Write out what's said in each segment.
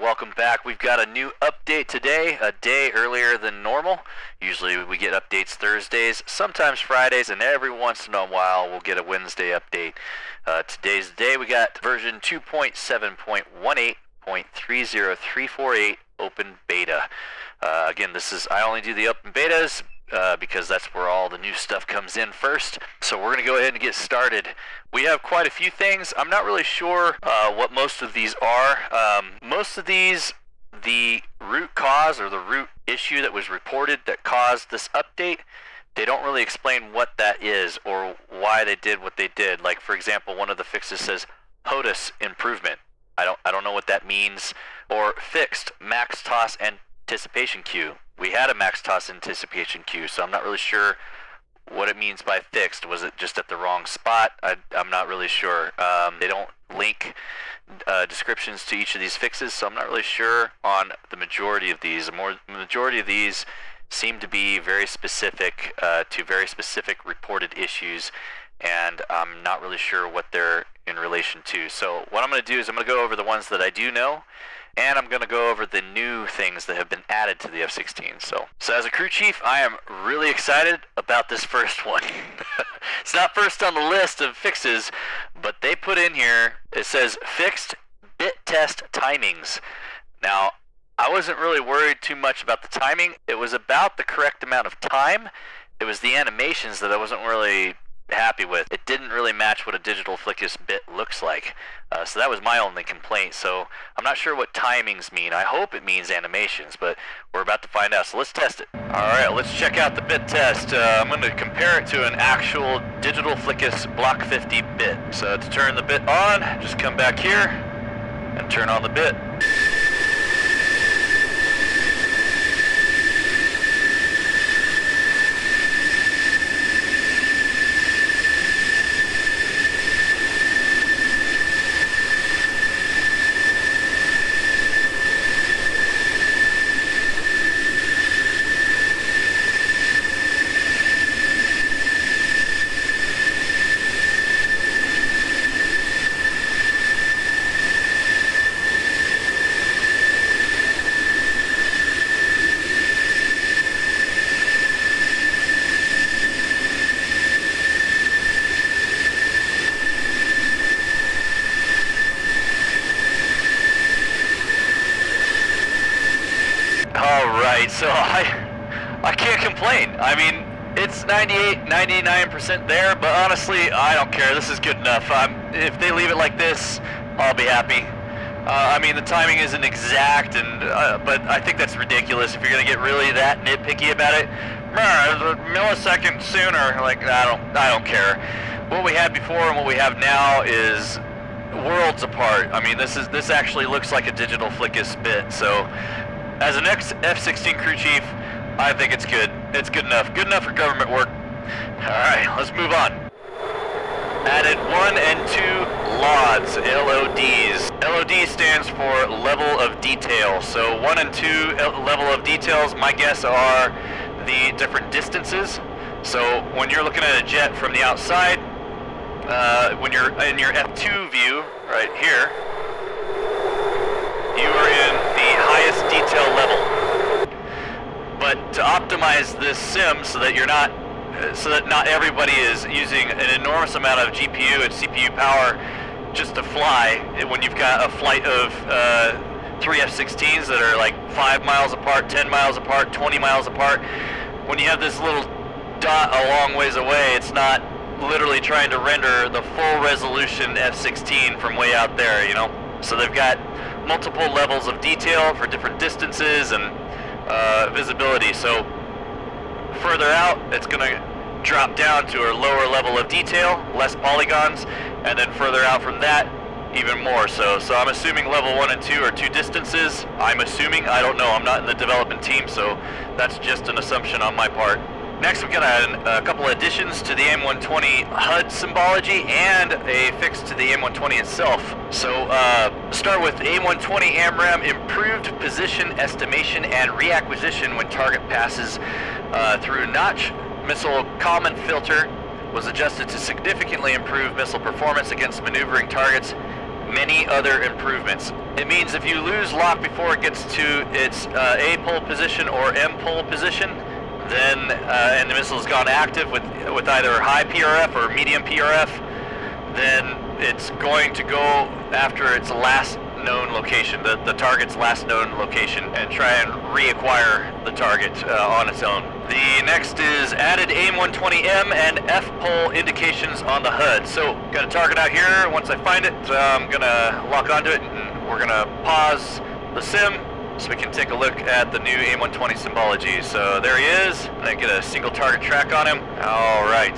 welcome back. We've got a new update today, a day earlier than normal. Usually we get updates Thursdays, sometimes Fridays, and every once in a while we'll get a Wednesday update. Today's the day. We got version 2.7.18.30348 open beta. Again, this is, I only do the open betas because that's where all the new stuff comes in first. So we're gonna go ahead and get started. We have quite a few things. I'm not really sure what most of these are. Most of these, the root cause or the root issue that was reported that caused this update, they don't really explain what that is or why they did what they did. Like, for example, one of the fixes says HOTAS improvement. I don't know what that means. Or fixed max toss anticipation queue. We had a max toss anticipation queue, so I'm not really sure what it means by fixed. Was it just at the wrong spot? I'm not really sure. They don't link descriptions to each of these fixes, so I'm not really sure on the majority of these. The majority of these seem to be very specific to very specific reported issues, and I'm not really sure what they're in relation to. So what I'm going to do is I'm going to go over the ones that I do know, and I'm going to go over the new things that have been added to the F-16. So as a crew chief, I am really excited about this first one. It's not first on the list of fixes, but they put in here, it says fixed bit test timings. Now, I wasn't really worried too much about the timing. It was about the correct amount of time. It was the animations that I wasn't really happy with. It didn't really match what a digital Flickus bit looks like. So that was my only complaint. So I'm not sure what timings mean. I hope it means animations, but we're about to find out. So let's test it. All right, let's check out the bit test. I'm going to compare it to an actual digital Flickus block 50 bit. So to turn the bit on, just come back here and turn on the bit. So I can't complain. I mean, it's 98, 99% there, but honestly, I don't care. This is good enough. If they leave it like this, I'll be happy. I mean, the timing isn't exact, and but I think that's ridiculous. If you're gonna get really that nitpicky about it, a millisecond sooner. Like, I don't care. What we had before and what we have now is worlds apart. I mean, this actually looks like a digital Flickus bit. So as an ex-F-16 crew chief, I think it's good. It's good enough. Good enough for government work. Alright, let's move on. Added 1 and 2 LODs, LODs. LOD stands for level of detail. So 1 and 2 level of details, my guess, are the different distances. So when you're looking at a jet from the outside, when you're in your F2 view, right here, you are in the highest detail level. But to optimize this sim so that not everybody is using an enormous amount of GPU and CPU power just to fly, when you've got a flight of 3 F-16s that are like 5 miles apart, 10 miles apart, 20 miles apart, when you have this little dot a long ways away, it's not literally trying to render the full resolution F-16 from way out there, you know? So they've got multiple levels of detail for different distances and visibility. So further out, it's gonna drop down to a lower level of detail, less polygons, and then further out from that, even more so. So I'm assuming level 1 and 2 are 2 distances. I'm assuming, I don't know, I'm not in the development team, so that's just an assumption on my part. Next, we've got a couple additions to the AIM-120 HUD symbology and a fix to the AIM-120 itself. So, start with AIM-120 AMRAAM improved position estimation and reacquisition when target passes through notch. Missile common filter was adjusted to significantly improve missile performance against maneuvering targets many other improvements. It means if you lose lock before it gets to its A-pole position or M-pole position, then and the missile's gone active with either high PRF or medium PRF, then it's going to go after its last known location, the target's last known location, and try and reacquire the target on its own. The next is added AIM-120M and F-pole indications on the HUD. So, got a target out here. Once I find it, I'm gonna lock onto it, and we're gonna pause the sim so we can take a look at the new AIM-120 symbology. So there he is, and I get a single target track on him. All right,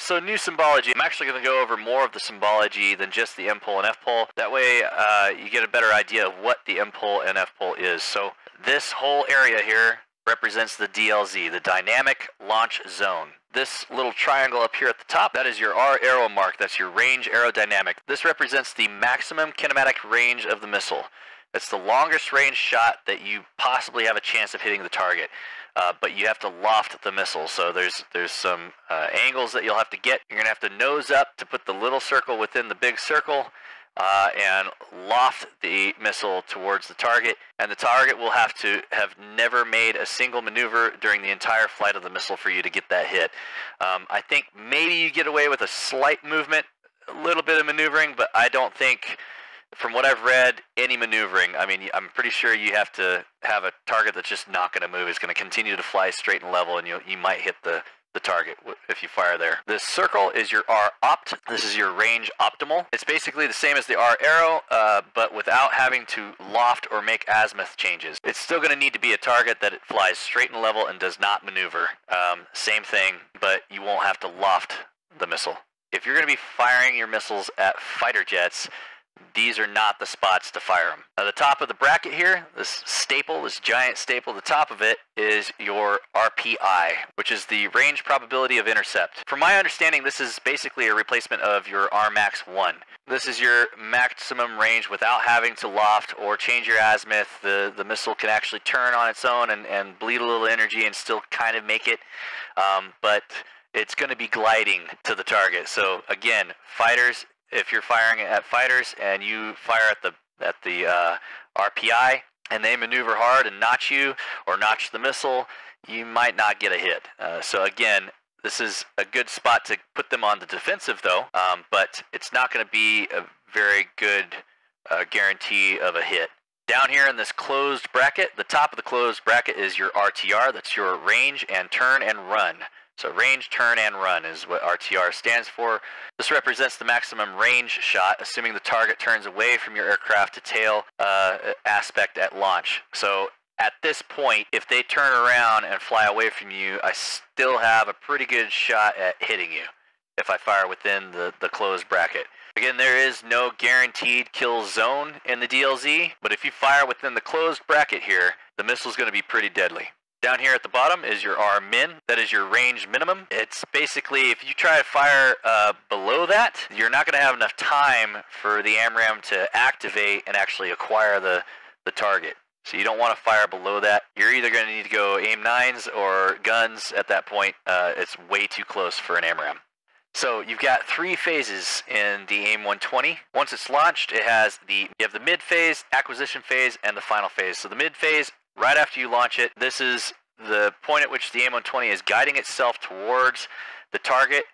so new symbology. I'm actually going to go over more of the symbology than just the MPole and F-pole. That way you get a better idea of what the MPole and F-pole is. So this whole area here represents the DLZ, the Dynamic Launch Zone. This little triangle up here at the top, that is your R arrow mark. That's your range aerodynamic. This represents the maximum kinematic range of the missile. That's the longest range shot that you possibly have a chance of hitting the target. But you have to loft the missile, so there's some angles that you'll have to get. You're going to have to nose up to put the little circle within the big circle and loft the missile towards the target. And the target will have to have never made a single maneuver during the entire flight of the missile for you to get that hit. I think maybe you get away with a slight movement, a little bit of maneuvering, but I don't think... From what I've read, any maneuvering, I mean, I'm pretty sure you have to have a target that's just not going to move. It's going to continue to fly straight and level, and you might hit the target if you fire there. This circle is your R-opt. This is your range optimal. It's basically the same as the R-arrow, but without having to loft or make azimuth changes. It's still going to need to be a target that it flies straight and level and does not maneuver. Same thing, but you won't have to loft the missile. If you're going to be firing your missiles at fighter jets, these are not the spots to fire them. Now, the top of the bracket here, this staple, this giant staple, the top of it is your RPI, which is the range probability of intercept. From my understanding, this is basically a replacement of your RMAX 1. This is your maximum range without having to loft or change your azimuth. The missile can actually turn on its own and bleed a little energy and still kind of make it, but it's going to be gliding to the target. So again, fighters... If you're firing at fighters and you fire at the RPI and they maneuver hard and notch you or notch the missile, you might not get a hit. So again, this is a good spot to put them on the defensive though, but it's not going to be a very good guarantee of a hit. Down here in this closed bracket, the top of the closed bracket is your RTR. That's your range and turn and run. So range, turn, and run is what RTR stands for. This represents the maximum range shot, assuming the target turns away from your aircraft to tail aspect at launch. So at this point, if they turn around and fly away from you, I still have a pretty good shot at hitting you if I fire within the closed bracket. Again, there is no guaranteed kill zone in the DLZ, but if you fire within the closed bracket here, the missile's going to be pretty deadly. Down here at the bottom is your RMIN. That is your range minimum. It's basically, if you try to fire below that, you're not going to have enough time for the AMRAAM to activate and actually acquire the target. So you don't want to fire below that. You're either going to need to go AIM-9s or guns at that point. It's way too close for an AMRAAM. So you've got three phases in the AIM-120. Once it's launched, it has you have the mid phase, acquisition phase, and the final phase. So the mid phase, right after you launch it, this is the point at which the AIM-120 is guiding itself towards the target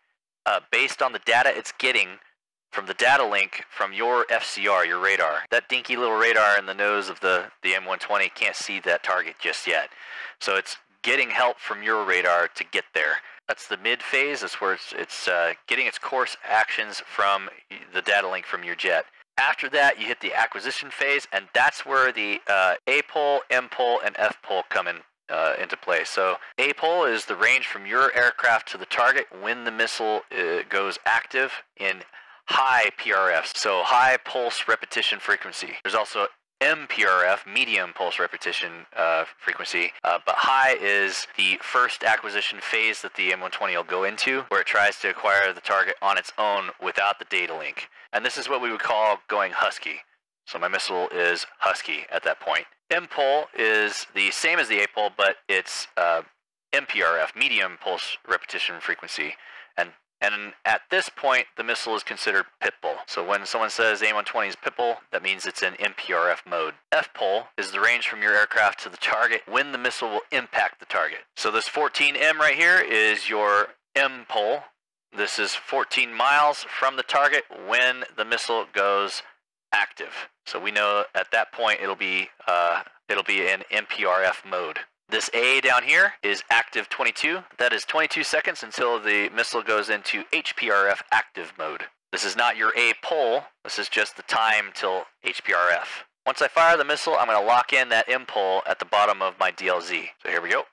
based on the data it's getting from the data link from your FCR, your radar. That dinky little radar in the nose of the AIM-120 can't see that target just yet. So it's getting help from your radar to get there. That's the mid phase. That's where it's getting its course actions from the data link from your jet. After that, you hit the acquisition phase, and that's where the A-pole, M-pole, and F-pole come into play. So A-pole is the range from your aircraft to the target when the missile goes active in high PRFs, so high pulse repetition frequency. There's also MPRF, medium pulse repetition frequency, but high is the first acquisition phase that the AIM-120 will go into, where it tries to acquire the target on its own without the data link. And this is what we would call going husky. So my missile is husky at that point. M-pole is the same as the A-pole, but it's MPRF, medium pulse repetition frequency. And And at this point, the missile is considered pitbull. So when someone says AIM-120 is pitbull, that means it's in MPRF mode. FPole is the range from your aircraft to the target when the missile will impact the target. So this 14M right here is your MPole. This is 14 miles from the target when the missile goes active. So we know at that point it'll be in MPRF mode. This A down here is active 22. That is 22 seconds until the missile goes into HPRF active mode. This is not your A pole. This is just the time till HPRF. Once I fire the missile, I'm going to lock in that M pole at the bottom of my DLZ. So here we go.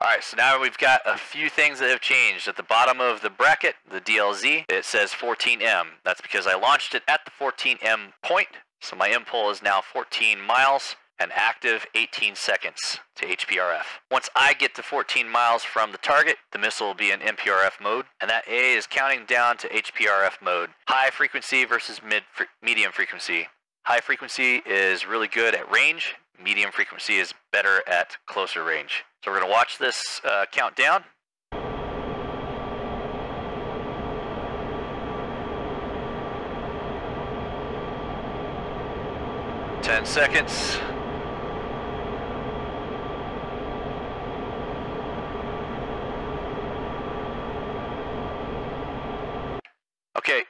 Alright, so now we've got a few things that have changed. At the bottom of the bracket, the DLZ, it says 14M. That's because I launched it at the 14M point. So my MPole is now 14 miles and active 18 seconds to HPRF. Once I get to 14 miles from the target, the missile will be in MPRF mode, and that A is counting down to HPRF mode. High frequency versus medium frequency. High frequency is really good at range. Medium frequency is better at closer range. So we're going to watch this countdown. Seconds. 10 seconds. Okay,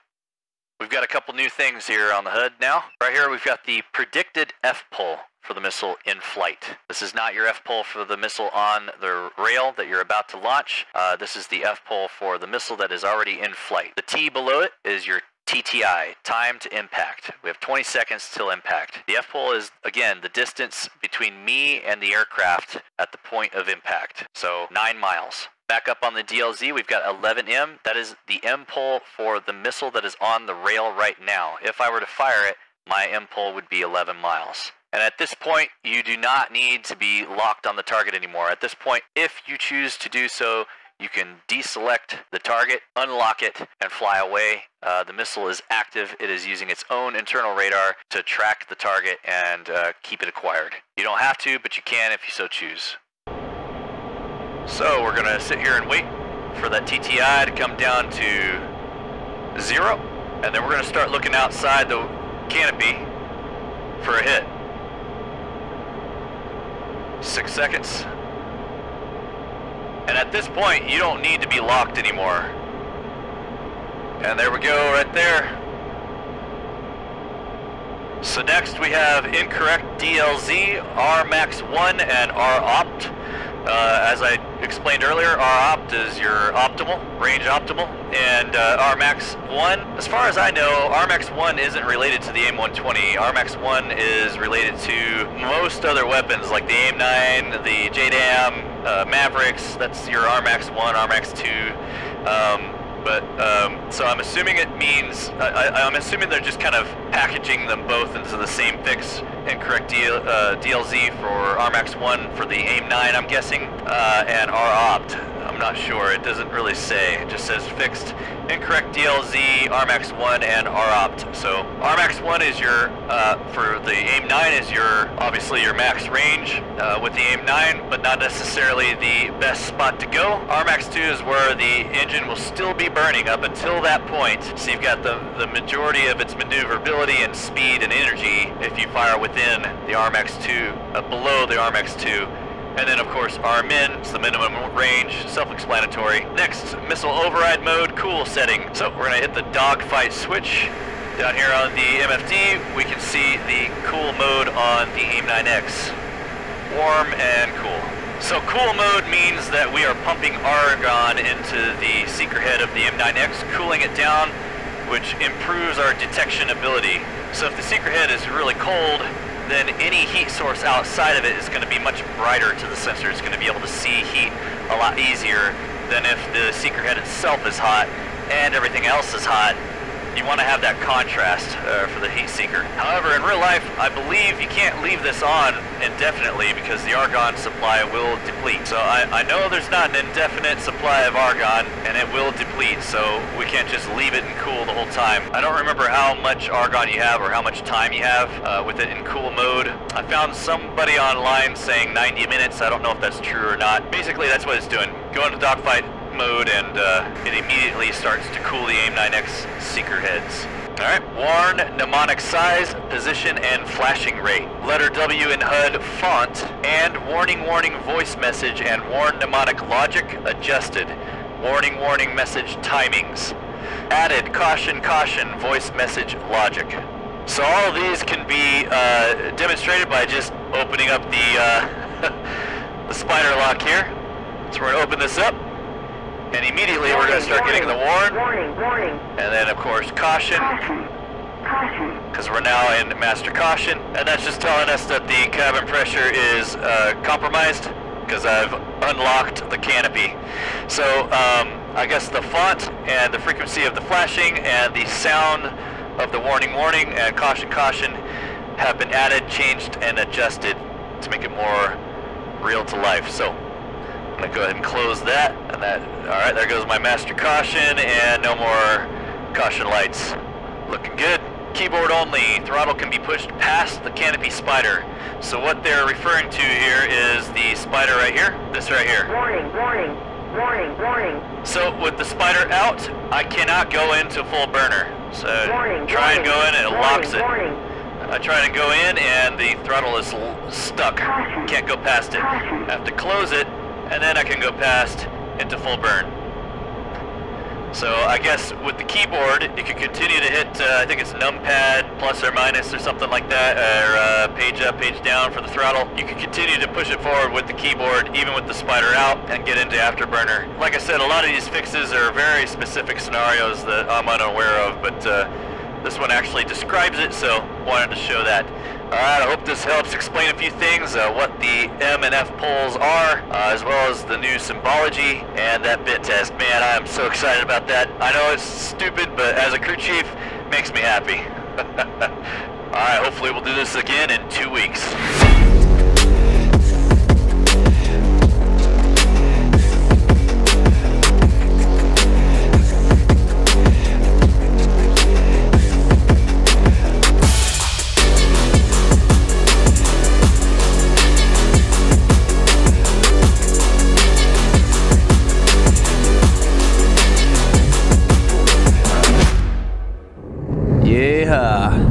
we've got a couple new things here on the HUD now. Right here we've got the predicted F-pole for the missile in flight. This is not your F-pole for the missile on the rail that you're about to launch. This is the F-pole for the missile that is already in flight. The T below it is your TTI, time to impact. We have 20 seconds till impact. The F-pole is, again, the distance between me and the aircraft at the point of impact. So 9 miles. Back up on the DLZ, we've got 11M. That is the M-pole for the missile that is on the rail right now. If I were to fire it, my M-pole would be 11 miles. And at this point, you do not need to be locked on the target anymore. At this point, if you choose to do so, you can deselect the target, unlock it, and fly away. The missile is active. It is using its own internal radar to track the target and keep it acquired. You don't have to, but you can if you so choose. So we're going to sit here and wait for that TTI to come down to 0, and then we're going to start looking outside the canopy for a hit. 6 seconds. And at this point, you don't need to be locked anymore. And there we go, right there. So next we have incorrect DLZ, RMAX1 and ROPT. As I explained earlier, ROPT is your optimal, range optimal, and RMAX1, as far as I know, RMAX1 isn't related to the AIM-120. RMAX1 is related to most other weapons like the AIM-9, the JDAM, Mavericks. That's your RMAX1, RMAX2. So I'm assuming it means, I'm assuming they're just kind of packaging them both into the same fix. Incorrect DLZ for RMAX1 for the AIM-9, I'm guessing, and ROPT. I'm not sure. It doesn't really say. It just says fixed. Incorrect DLZ, RMAX1, and ROPT. So RMAX1 is your, for the AIM-9 is your, obviously your max range with the AIM-9, but not necessarily the best spot to go. RMAX2 is where the engine will still be burning up until that point. So you've got the majority of its maneuverability and speed and energy if you fire with within the RMAX2, below the RMAX2. And then of course RMIN, it's the minimum range, self-explanatory. Next, missile override mode, COOL setting. So we're gonna hit the dogfight switch. Down here on the MFD, we can see the COOL mode on the AIM-9X. Warm and cool. So COOL mode means that we are pumping argon into the seeker head of the AIM-9X, cooling it down, which improves our detection ability. So if the seeker head is really cold, then any heat source outside of it is going to be much brighter to the sensor. It's going to be able to see heat a lot easier than if the seeker head itself is hot and everything else is hot. You want to have that contrast for the heat seeker. However, in real life, I believe you can't leave this on indefinitely because the argon supply will deplete. So I know there's not an indefinite supply of argon, and it will deplete, so we can't just leave it in cool the whole time. I don't remember how much argon you have or how much time you have with it in cool mode. I found somebody online saying 90 minutes. I don't know if that's true or not. Basically, that's what it's doing. Go into dogfight mode and it immediately starts to cool the AIM-9X seeker heads. Alright, WARN, mnemonic size, position, and flashing rate. Letter W in HUD font, and warning warning voice message and WARN mnemonic logic adjusted. Warning warning message timings. Added caution caution voice message logic. So all of these can be demonstrated by just opening up the, the spider lock here. So we're going to open this up. And immediately we're going to start getting the warn. Warning, warning. And then of course caution. Because we're now in master caution. And that's just telling us that the cabin pressure is compromised because I've unlocked the canopy. So I guess the font and the frequency of the flashing and the sound of the warning, warning and caution, caution have been added, changed, and adjusted to make it more real to life. So I'm going to go ahead and close that, and that, alright, there goes my master caution, and no more caution lights. Looking good. Keyboard only, throttle can be pushed past the canopy spider. So what they're referring to here is the spider right here, this right here. Warning, warning, warning, warning. So with the spider out, I cannot go into full burner. So warning, try and go in and it locks it. Warning. I try to go in and the throttle is stuck. Can't go past it. I have to close it. And then I can go past into full burn. So I guess with the keyboard, you can continue to hit, I think it's numpad plus or minus or something like that, or page up, page down for the throttle. You can continue to push it forward with the keyboard, even with the spider out, and get into afterburner. Like I said, a lot of these fixes are very specific scenarios that I'm unaware of, but this one actually describes it, so wanted to show that. Alright, I hope this helps explain a few things, what the M and F poles are, as well as the new symbology and that bit test. Man, I am so excited about that. I know it's stupid, but as a crew chief, it makes me happy. Alright, hopefully we'll do this again in 2 weeks. Yeah.